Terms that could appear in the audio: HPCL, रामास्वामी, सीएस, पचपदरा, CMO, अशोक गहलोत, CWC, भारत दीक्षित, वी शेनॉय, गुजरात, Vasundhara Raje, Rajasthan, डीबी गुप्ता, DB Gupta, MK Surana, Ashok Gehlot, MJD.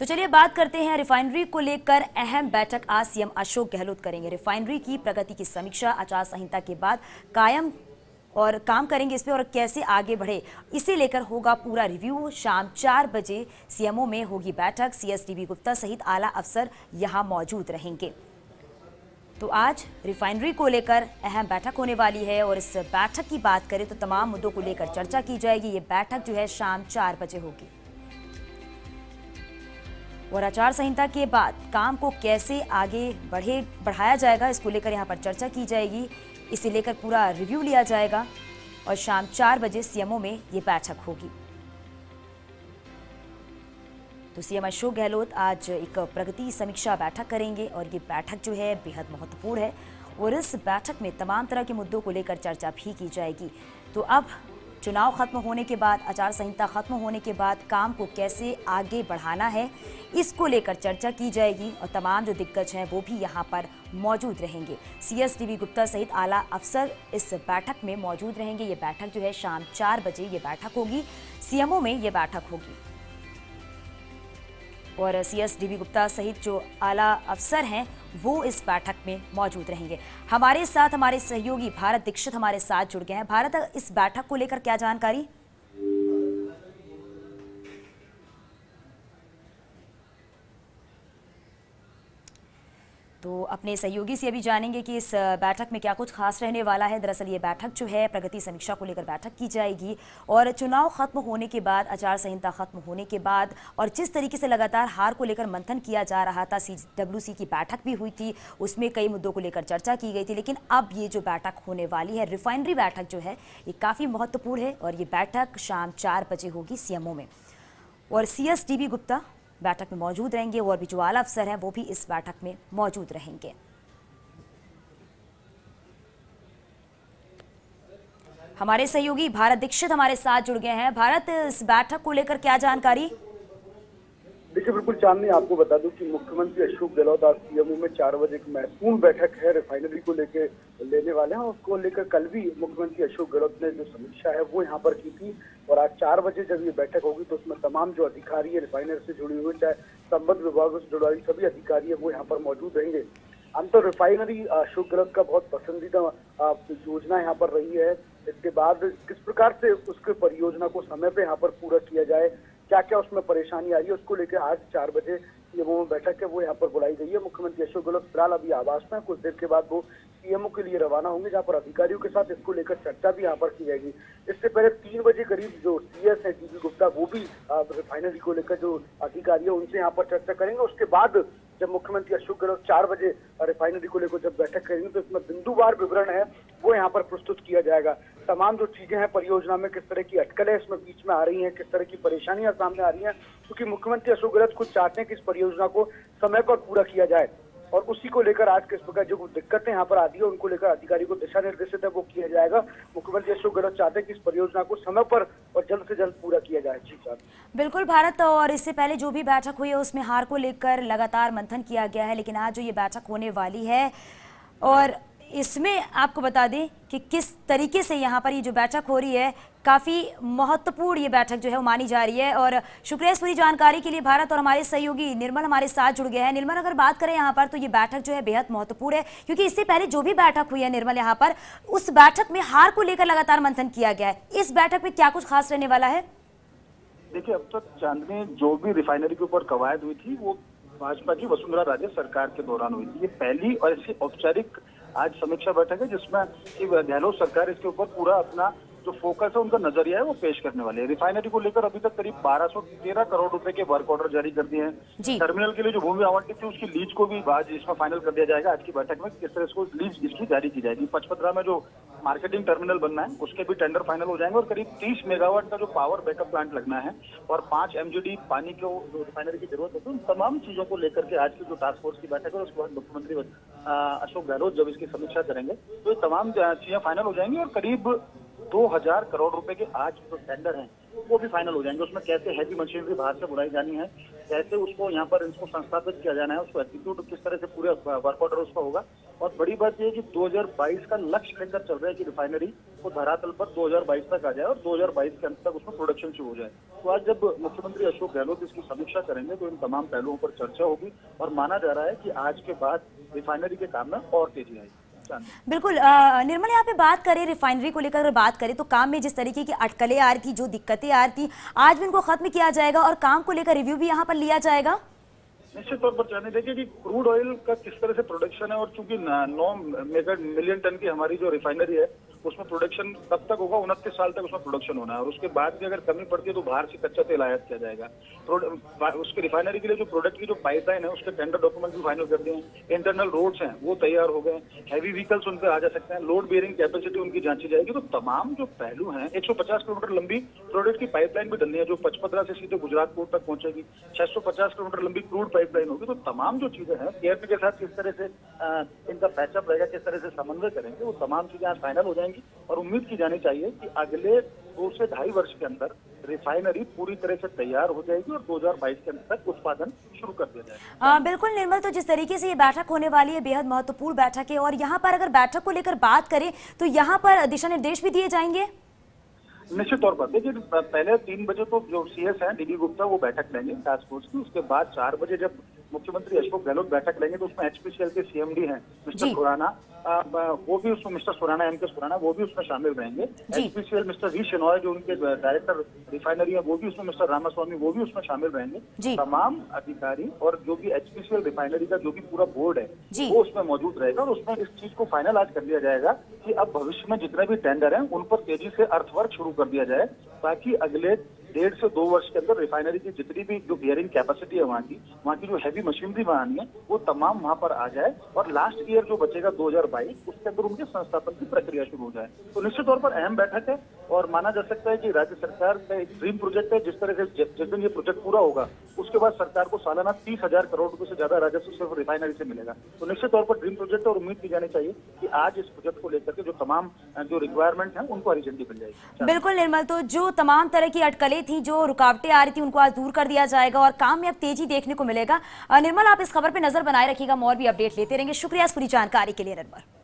तो चलिए बात करते हैं रिफाइनरी को लेकर। अहम बैठक आज सीएम अशोक गहलोत करेंगे। रिफाइनरी की प्रगति की समीक्षा आचार संहिता के बाद कायम और काम करेंगे इस पे और कैसे आगे बढ़े इसे लेकर होगा पूरा रिव्यू। शाम 4 बजे सीएमओ में होगी बैठक। सीएस डीबी गुप्ता सहित आला अफसर यहाँ मौजूद रहेंगे। तो आज रिफाइनरी को लेकर अहम बैठक होने वाली है और इस बैठक की बात करें तो तमाम मुद्दों को लेकर चर्चा की जाएगी। ये बैठक जो है शाम 4 बजे होगी और आचार संहिता के बाद काम को कैसे आगे बढ़ाया जाएगा इसको लेकर यहाँ पर चर्चा की जाएगी। इसे लेकर पूरा रिव्यू लिया जाएगा और शाम 4 बजे सीएमओ में ये बैठक होगी। तो सीएम अशोक गहलोत आज एक प्रगति समीक्षा बैठक करेंगे और ये बैठक जो है बेहद महत्वपूर्ण है और इस बैठक में तमाम तरह के मुद्दों को लेकर चर्चा भी की जाएगी। तो अब चुनाव खत्म होने के बाद, आचार संहिता खत्म होने के बाद काम को कैसे आगे बढ़ाना है इसको लेकर चर्चा की जाएगी और तमाम जो दिग्गज हैं वो भी यहाँ पर मौजूद रहेंगे। सीएस डीबी गुप्ता सहित आला अफसर इस बैठक में मौजूद रहेंगे। ये बैठक जो है शाम 4 बजे ये बैठक होगी, सीएमओ में ये बैठक होगी और सीएस डीबी गुप्ता सहित जो आला अफसर हैं वो इस बैठक में मौजूद रहेंगे। हमारे साथ हमारे सहयोगी भारत दीक्षित हमारे साथ जुड़ गए हैं। भारत, इस बैठक को लेकर क्या जानकारी? तो अपने सहयोगी से अभी जानेंगे कि इस बैठक में क्या कुछ खास रहने वाला है। दरअसल ये बैठक जो है प्रगति समीक्षा को लेकर बैठक की जाएगी और चुनाव खत्म होने के बाद, आचार संहिता खत्म होने के बाद और जिस तरीके से लगातार हार को लेकर मंथन किया जा रहा था, CWC की बैठक भी हुई थी, उसमें कई मुद्दों को लेकर चर्चा की गई थी। लेकिन अब ये जो बैठक होने वाली है, रिफाइनरी बैठक जो है, ये काफ़ी महत्वपूर्ण है और ये बैठक शाम 4 बजे होगी सीएमओ में और CSDB गुप्ता बैठक में मौजूद रहेंगे और भी जो आला अफसर हैं वो भी इस बैठक में मौजूद रहेंगे। हमारे सहयोगी भारत दीक्षित हमारे साथ जुड़ गए हैं। भारत, इस बैठक को लेकर क्या जानकारी? देखिए बिल्कुल चांदनी, आपको बता दूं कि मुख्यमंत्री अशोक गहलोत आज सीएमओ में 4 बजे की महत्वपूर्ण बैठक है, रिफाइनरी को लेने वाले हैं। उसको लेकर कल भी मुख्यमंत्री अशोक गहलोत ने जो समीक्षा है वो यहाँ पर की थी और आज 4 बजे जब ये बैठक होगी तो उसमें तमाम जो अधिकारी है रिफाइनर से जुड़ी हुई, चाहे संबद्ध विभागों से जुड़ी हुई सभी अधिकारी है वो यहाँ पर मौजूद रहेंगे। हम तो रिफाइनरी अशोक गहलोत का बहुत पसंदीदा योजना यहाँ पर रही है। इसके बाद किस प्रकार से उसके परियोजना को समय पे यहाँ पर पूरा किया जाए, क्या क्या उसमें परेशानी आ रही है, उसको लेकर आज 4 बजे सीएमओ में बैठक है वो यहाँ पर बुलाई गई है। मुख्यमंत्री अशोक गहलोत फिलहाल अभी आवास में, कुछ देर के बाद वो सीएमओ के लिए रवाना होंगे जहाँ पर अधिकारियों के साथ इसको लेकर चर्चा भी यहाँ पर की जाएगी। इससे पहले 3 बजे करीब जो सीएस है डीबी गुप्ता वो भी रिफाइनरी को लेकर जो अधिकारी है उनसे यहाँ पर चर्चा करेंगे। उसके बाद जब मुख्यमंत्री अशोक गहलोत 4 बजे रिफाइनरी को लेकर जब बैठक करेंगे तो इसमें बिंदुवार विवरण है वो यहाँ पर प्रस्तुत किया जाएगा। तमाम जो चीजें हैं परियोजना में, किस तरह की अटकलें इसमें बीच में आ रही हैं, किस तरह की परेशानियां सामने आ रही हैं, क्योंकि मुख्यमंत्री अशोक गहलोत खुद चाहते हैं कि इस परियोजना को समय पर पूरा किया जाए और उसी को लेकर आज किस प्रकार जो दिक्कतें यहाँ पर आती है उनको लेकर अधिकारी को दिशा निर्देशित है वो किया जाएगा। मुख्यमंत्री अशोक गहलोत चाहते हैं कि इस परियोजना को समय पर और जल्द से जल्द पूरा किया जाए। जी साहब, बिल्कुल भारत, और इससे पहले जो भी बैठक हुई है उसमें हार को लेकर लगातार मंथन किया गया है, लेकिन आज जो ये बैठक होने वाली है और इसमें आपको बता दें कि किस तरीके से यहाँ पर ये जो बैठक हो रही है काफ़ी महत्वपूर्ण ये बैठक जो है मानी जा रही है। और शुक्रिया इस पूरी जानकारी के लिए भारत, और हमारे सहयोगी निर्मल हमारे साथ जुड़ गए हैं। निर्मल, अगर बात करें यहाँ पर तो ये बैठक जो है बेहद महत्वपूर्ण है क्योंकि इससे पहले जो भी बैठक हुई है निर्मल यहाँ पर, उस बैठक में हार को लेकर लगातार मंथन किया गया है। इस बैठक में क्या कुछ खास रहने वाला है? देखिए अब तक चांदनी जो भी रिफाइनरी के ऊपर कवायद हुई थी वो भाजपा की वसुंधरा राजे सरकार के दौरान हुई थी। ये पहली और इसकी औपचारिक आज समीक्षा बैठक है जिसमें कि गहलोत सरकार इसके ऊपर पूरा अपना जो फोकस है, उनका नजरिया है वो पेश करने वाले हैं। रिफाइनरी को लेकर अभी तक करीब 1213 करोड़ रुपए के वर्क ऑर्डर जारी कर दिए हैं। टर्मिनल के लिए जो भूमि आवंटित थी उसकी लीज को भी आज इसमें फाइनल कर दिया जाएगा। आज की बैठक में किस तरह इसको लीज इसकी जारी की जाएगी। 515 में जो मार्केटिंग टर्मिनल बनना है उसके भी टेंडर फाइनल हो जाएंगे और करीब 30 मेगावाट का जो पावर बैकअप प्लांट लगना है और 5 MJD पानी को जो रिफाइनरी की जरूरत होती है, उन तमाम चीजों को लेकर के आज की जो टास्क फोर्स की बैठक है उसके बाद मुख्यमंत्री अशोक गहलोत जब इसकी समीक्षा करेंगे तो ये तमाम चीजें फाइनल हो जाएंगी और करीब 2000 करोड़ रुपए के आज जो टेंडर हैं वो भी फाइनल हो जाएंगे। उसमें कैसे हैवी मशीनरी बाहर से बुलाई जानी है, कैसे उसको यहाँ पर इसको संस्थापित किया जाना है, उसको एग्जीक्यूट किस तरह से पूरे वर्क ऑर्डर उसका होगा। और बड़ी बात यह कि 2022 का लक्ष्य लेकर चल रहा है कि रिफाइनरी को धरातल पर 2022 तक आ जाए और 2022 के अंत तक उसमें प्रोडक्शन शुरू हो जाए। तो आज जब मुख्यमंत्री अशोक गहलोत इसकी समीक्षा करेंगे तो इन तमाम पहलुओं पर चर्चा होगी और माना जा रहा है कि आज के बाद रिफाइनरी के काम में और तेजी आएगी। बिल्कुल निर्मल, यहाँ पे बात करें रिफाइनरी को लेकर, बात करें तो काम में जिस तरीके की अटकलें आ रही थी, जो दिक्कतें आ रही थी, आज भी इनको खत्म किया जाएगा और काम को लेकर रिव्यू भी यहाँ पर लिया जाएगा। निश्चित तौर पर जाने देखिए कि क्रूड ऑयल का किस तरह से प्रोडक्शन है और चूंकि 9 मिलियन टन की हमारी जो रिफाइनरी है उसमें प्रोडक्शन तब तक होगा, 29 साल तक उसमें प्रोडक्शन होना है और उसके बाद भी अगर कमी पड़ती है तो बाहर से कच्चा तेल आयात किया जाएगा। उसके रिफाइनरी के लिए जो प्रोडक्ट की जो पाइपलाइन है उसके टेंडर डॉक्यूमेंट भी फाइनल कर दिए हैं, इंटरनल रोड्स हैं वो तैयार हो गए, हैवी व्हीकल्स उन पर आ जा सकते हैं, लोड बेयरिंग कैपेसिटी उनकी जांची जाएगी। तो तमाम जो पहलू हैं, 150 किलोमीटर लंबी प्रोडक्ट की पाइपलाइन भी डलनी है जो पचपदरा से सीधे गुजरात पोर्ट तक पहुंचेगी, 650 किलोमीटर लंबी क्रूड पाइपलाइन होगी। तो तमाम जो चीजें हैं एयरपी के साथ किस तरह से इनका पैचअप रहेगा, किस तरह से समन्वय करेंगे, वो तमाम चीजें आज फाइनल हो जाएंगी और उम्मीद की जानी चाहिए कि अगले 2 से ढाई वर्ष के अंदर रिफाइनरी पूरी तरह से तैयार हो जाएगी और 2022 के अंत तक उत्पादन शुरू कर दिया जाएगा। बिल्कुल निर्मल, तो जिस तरीके से ये बैठक होने वाली है बेहद महत्वपूर्ण बैठक है और यहाँ पर अगर बैठक को लेकर बात करें तो यहाँ पर दिशा निर्देश भी दिए जाएंगे। निश्चित तौर पर देखिए, पहले 3 बजे तो जो सीएस हैं डीबी गुप्ता वो बैठक लेंगे टास्क फोर्स की, उसके बाद 4 बजे जब मुख्यमंत्री अशोक गहलोत बैठक लेंगे तो उसमें एचपीसीएल के सीएमडी हैं मिस्टर सुराना, वो भी उसमें मिस्टर सुराना एमके सुराना वो भी उसमें शामिल रहेंगे। एचपीसीएल मिस्टर वी शेनॉय जो उनके डायरेक्टर रिफाइनरी है वो भी उसमें, मिस्टर रामास्वामी वो भी उसमें शामिल रहेंगे। तमाम अधिकारी और जो भी एचपीसीएल रिफाइनरी का जो भी पूरा बोर्ड है वो उसमें मौजूद रहेगा और उसमें इस चीज को फाइनल आज कर लिया जाएगा कि अब भविष्य में जितने भी टेंडर हैं उन पर तेजी से अर्थवर्क शुरू कर दिया जाए ताकि अगले 1.5 से 2 वर्ष के अंदर रिफाइनरी की जितनी भी जो बियरिंग कैपेसिटी है वहाँ की जो हैवी मशीनरी बनानी है वो तमाम वहाँ पर आ जाए और लास्ट ईयर जो बचेगा 2022 उसके अंदर उनके संस्थापन की प्रक्रिया शुरू हो जाए। तो निश्चित तौर पर अहम बैठक है और माना जा सकता है कि राज्य सरकार का एक ड्रीम प्रोजेक्ट है। जिस तरह से जिस दिन ये प्रोजेक्ट पूरा होगा उसके बाद सरकार को सालाना 30,000 करोड़ रुपए से ज्यादा राजस्व सिर्फ रिफाइनरी से मिलेगा। तो निश्चित तौर पर ड्रीम प्रोजेक्ट और उम्मीद की जानी चाहिए कि आज इस प्रोजेक्ट को लेकर के जो तमाम जो रिक्वायरमेंट है उनको हरी झंडी मिल जाएगी। बिल्कुल निर्मल, तो जो तमाम तरह की अटकलें थी, जो रुकावटें आ रही थी, उनको आज दूर कर दिया जाएगा और काम में अब तेजी देखने को मिलेगा। निर्मल, आप इस खबर पे नजर बनाए रखिएगा, और भी अपडेट लेते रहेंगे। शुक्रिया इस पूरी जानकारी के लिए निर्मल।